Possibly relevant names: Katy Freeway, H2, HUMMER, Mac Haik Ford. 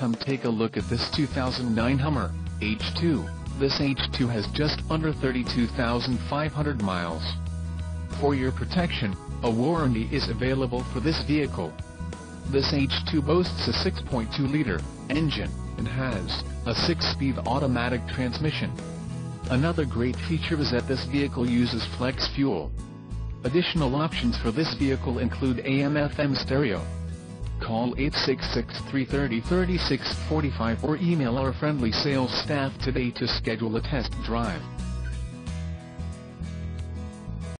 come take a look at this 2009 Hummer H2. This H2 has just under 32,500 miles. For your protection, a warranty is available for this vehicle. This H2 boasts a 6.2-liter engine and has a 6-speed automatic transmission. Another great feature is that this vehicle uses flex fuel. Additional options for this vehicle include AM/FM stereo. Call 866-330-3645 or email our friendly sales staff today to schedule a test drive.